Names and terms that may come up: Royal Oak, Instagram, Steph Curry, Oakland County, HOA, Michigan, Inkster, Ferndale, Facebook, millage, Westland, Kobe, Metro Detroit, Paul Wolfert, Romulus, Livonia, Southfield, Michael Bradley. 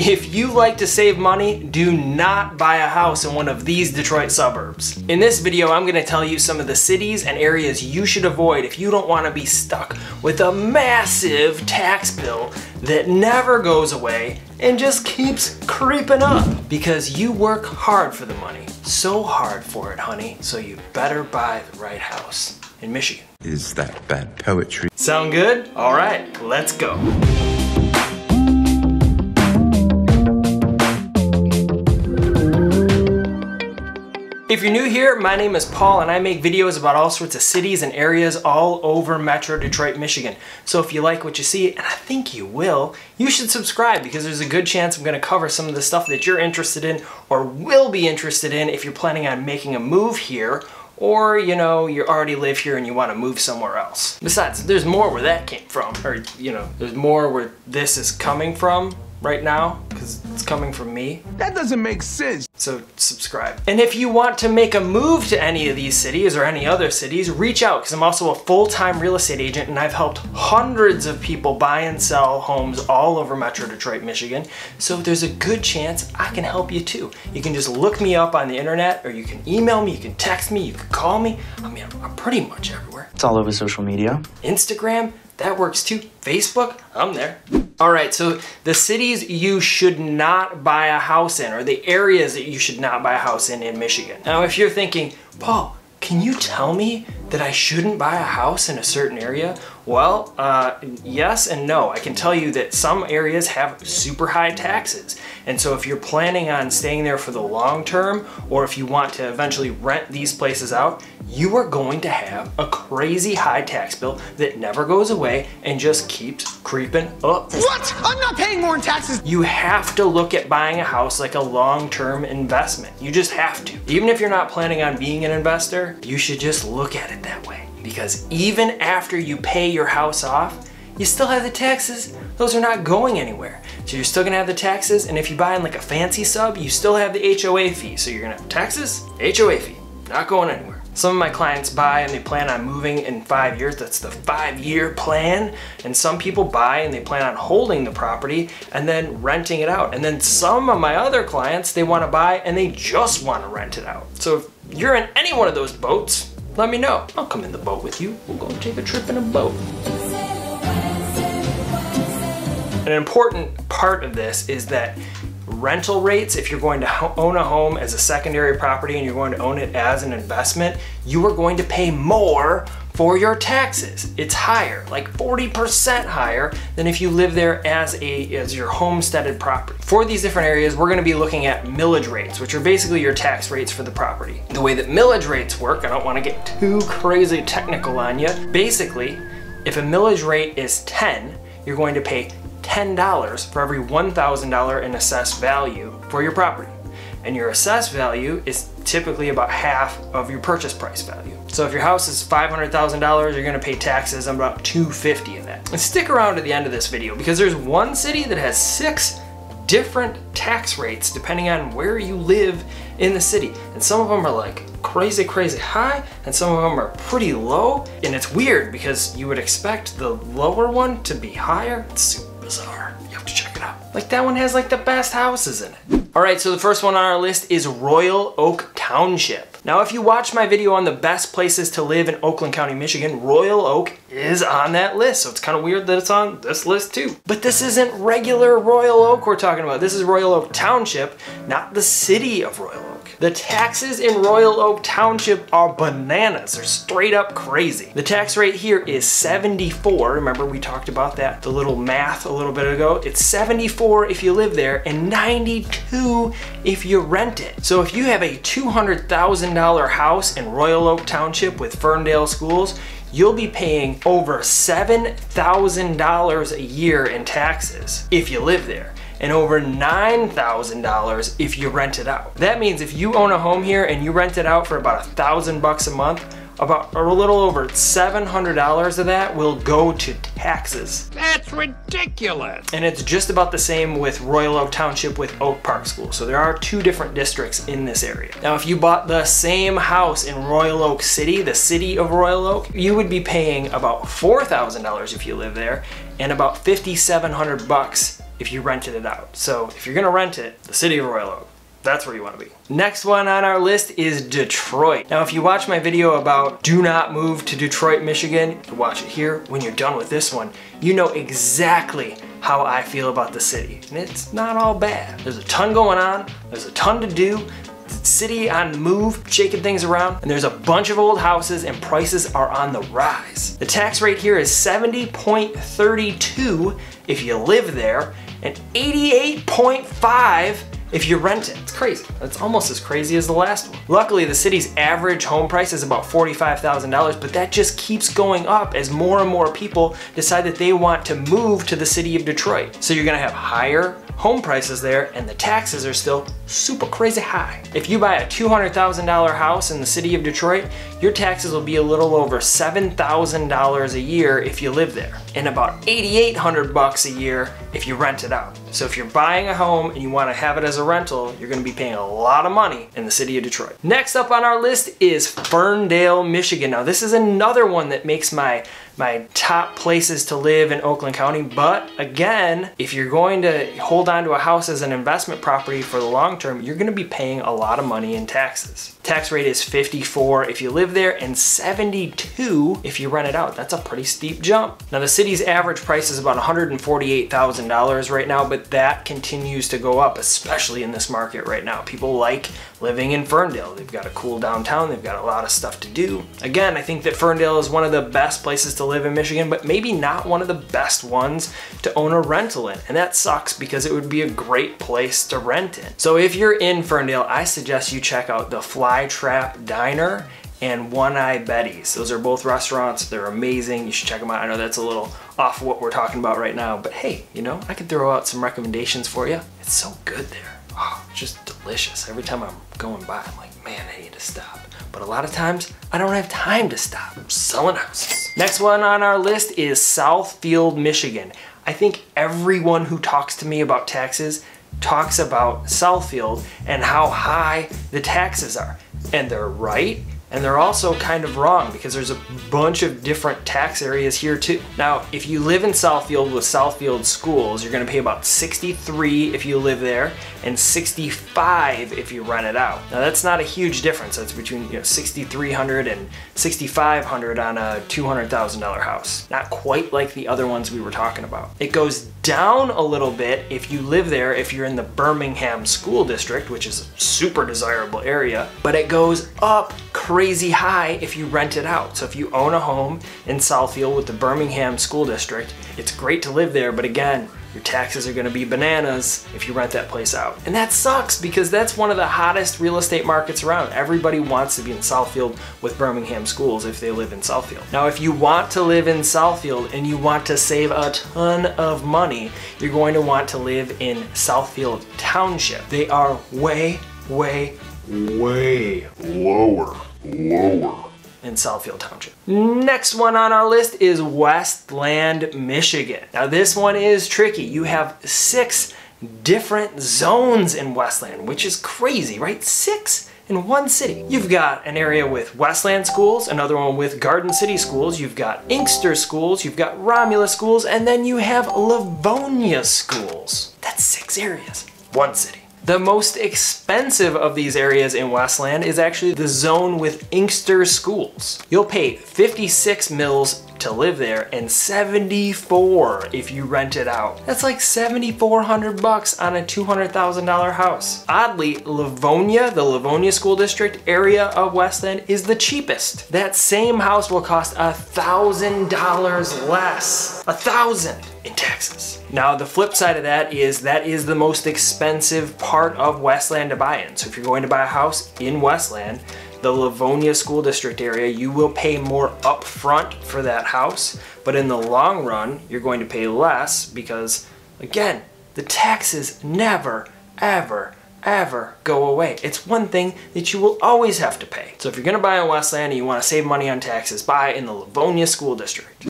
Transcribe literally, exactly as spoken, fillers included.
If you like to save money, do not buy a house in one of these Detroit suburbs. In this video, I'm gonna tell you some of the cities and areas you should avoid if you don't wanna be stuck with a massive tax bill that never goes away and just keeps creeping up. Because you work hard for the money, so hard for it, honey, so you better buy the right house in Michigan. Is that bad poetry? Sound good? All right, let's go. If you're new here, my name is Paul and I make videos about all sorts of cities and areas all over Metro Detroit, Michigan. So if you like what you see, and I think you will, you should subscribe because there's a good chance I'm gonna cover some of the stuff that you're interested in or will be interested in if you're planning on making a move here, or, you know, you already live here and you wanna move somewhere else. Besides, there's more where that came from, or, you know, there's more where this is coming from right now, because it's coming from me. That doesn't make sense. So subscribe. And if you want to make a move to any of these cities or any other cities, reach out, because I'm also a full-time real estate agent and I've helped hundreds of people buy and sell homes all over Metro Detroit, Michigan. So there's a good chance I can help you too. You can just look me up on the internet, or you can email me, you can text me, you can call me. I mean, I'm pretty much everywhere. It's all over social media. Instagram, that works too. Facebook, I'm there. All right, so the cities you should not buy a house in, or the areas that you should not buy a house in in Michigan. Now, if you're thinking, Paul, can you tell me that I shouldn't buy a house in a certain area? Well, uh, yes and no. I can tell you that some areas have super high taxes. And so if you're planning on staying there for the long term, or if you want to eventually rent these places out, you are going to have a crazy high tax bill that never goes away and just keeps creeping up. What? I'm not paying more in taxes. You have to look at buying a house like a long-term investment. You just have to. Even if you're not planning on being an investor, you should just look at it that way. Because even after you pay your house off, you still have the taxes. Those are not going anywhere. So you're still gonna have the taxes, and if you buy in like a fancy sub, you still have the H O A fee. So you're gonna have taxes, H O A fee, not going anywhere. Some of my clients buy and they plan on moving in five years. That's the five-year plan. And some people buy and they plan on holding the property and then renting it out. And then some of my other clients, they want to buy and they just want to rent it out. So if you're in any one of those boats, let me know. I'll come in the boat with you. We'll go take a trip in a boat. An important part of this is that rental rates, if you're going to own a home as a secondary property and you're going to own it as an investment, you are going to pay more for your taxes. It's higher, like forty percent higher than if you live there as a as your homesteaded property. For these different areas, we're gonna be looking at millage rates, which are basically your tax rates for the property. The way that millage rates work, I don't wanna get too crazy technical on you. Basically, if a millage rate is ten, you're going to pay ten dollars for every one thousand dollars in assessed value for your property. And your assessed value is typically about half of your purchase price value. So if your house is five hundred thousand dollars, you're gonna pay taxes on about two hundred fifty dollars of that. And stick around to the end of this video because there's one city that has six different tax rates depending on where you live in the city. And some of them are like crazy, crazy high, and some of them are pretty low. And it's weird because you would expect the lower one to be higher. It's super bizarre. You have to check it out. Like that one has like the best houses in it. All right, so the first one on our list is Royal Oak Township. Now, if you watch my video on the best places to live in Oakland County, Michigan, Royal Oak is on that list. So it's kind of weird that it's on this list too. But this isn't regular Royal Oak we're talking about. This is Royal Oak Township, not the city of Royal Oak. The taxes in Royal Oak Township are bananas. They're straight up crazy. The tax rate here is seventy-four. Remember we talked about that, the little math a little bit ago. It's seventy-four if you live there and ninety-two if you rent it. So if you have a two hundred thousand dollar house in Royal Oak Township with Ferndale schools, you'll be paying over seven thousand dollars a year in taxes if you live there, and over nine thousand dollars if you rent it out. That means if you own a home here and you rent it out for about a thousand bucks a month, about or a little over seven hundred dollars of that will go to taxes. That's ridiculous. And it's just about the same with Royal Oak Township with Oak Park School. So there are two different districts in this area. Now, if you bought the same house in Royal Oak City, the city of Royal Oak, you would be paying about four thousand dollars if you live there and about fifty-seven hundred bucks if you rented it out. So if you're gonna rent it, the city of Royal Oak, that's where you want to be. Next one on our list is Detroit. Now if you watch my video about do not move to Detroit, Michigan, you watch it here. When you're done with this one, you know exactly how I feel about the city. And it's not all bad. There's a ton going on. There's a ton to do. City on the move, shaking things around, and there's a bunch of old houses and prices are on the rise. The tax rate here is seventy point three two if you live there and eighty-eight point five if you rent it. It's crazy. It's almost as crazy as the last one. Luckily, the city's average home price is about forty-five thousand dollars, but that just keeps going up as more and more people decide that they want to move to the city of Detroit. So you're gonna have higher home prices there, and the taxes are still super crazy high. If you buy a two hundred thousand dollar house in the city of Detroit, your taxes will be a little over seven thousand dollars a year if you live there, and about eighty-eight hundred bucks a year if you rent it out. So if you're buying a home and you wanna have it as a rental, you're gonna be paying a lot of money in the city of Detroit. Next up on our list is Ferndale, Michigan. Now this is another one that makes my my top places to live in Oakland County. But again, if you're going to hold on to a house as an investment property for the long term, you're gonna be paying a lot of money in taxes. Tax rate is fifty-four if you live there and seventy-two if you rent it out. That's a pretty steep jump. Now the city's average price is about one hundred forty-eight thousand dollars right now, but that continues to go up, especially in this market right now. People like living in Ferndale. They've got a cool downtown, they've got a lot of stuff to do. Again, I think that Ferndale is one of the best places to live in Michigan, but maybe not one of the best ones to own a rental in. And that sucks because it would be a great place to rent in. So if you're in Ferndale, I suggest you check out the Fly Trap Diner and One Eye Betty's. Those are both restaurants. They're amazing. You should check them out. I know that's a little off what we're talking about right now, but hey, you know, I could throw out some recommendations for you. It's so good there. Oh, it's just delicious. Every time I'm going by, I'm like, man, I need to stop. But a lot of times, I don't have time to stop. I'm selling houses. Next one on our list is Southfield, Michigan. I think everyone who talks to me about taxes talks about Southfield and how high the taxes are. And they're right, and they're also kind of wrong because there's a bunch of different tax areas here too. Now, if you live in Southfield with Southfield schools, you're gonna pay about sixty-three if you live there and sixty-five if you rent it out. Now that's not a huge difference. That's between, you know, sixty-three hundred and sixty-five hundred on a two hundred thousand dollar house. Not quite like the other ones we were talking about. It goes down a little bit if you live there, if you're in the Birmingham school district, which is a super desirable area, but it goes up crazy high if you rent it out. So if you own a home in Southfield with the Birmingham school district, it's great to live there, but again, your taxes are gonna be bananas if you rent that place out. And that sucks because that's one of the hottest real estate markets around. Everybody wants to be in Southfield with Birmingham schools if they live in Southfield. Now, if you want to live in Southfield and you want to save a ton of money, you're going to want to live in Southfield Township. They are way, way, way lower, lower in Southfield Township. Next one on our list is Westland, Michigan. Now this one is tricky. You have six different zones in Westland, which is crazy, right? Six in one city. You've got an area with Westland schools, another one with Garden City schools, you've got Inkster schools, you've got Romulus schools, and then you have Livonia schools. That's six areas, one city. The most expensive of these areas in Westland is actually the zone with Inkster schools. You'll pay fifty-six mils to live there and seventy-four if you rent it out. That's like seventy-four hundred bucks on a two hundred thousand dollar house. Oddly, Livonia, the Livonia school district area of Westland is the cheapest. That same house will cost a thousand dollars less. A thousand in taxes. Now the flip side of that is that is the most expensive part of Westland to buy in. So if you're going to buy a house in Westland, the Livonia school district area, you will pay more upfront for that house, but in the long run, you're going to pay less because, again, the taxes never, ever, ever go away. It's one thing that you will always have to pay. So if you're gonna buy in Westland and you wanna save money on taxes, buy in the Livonia school district.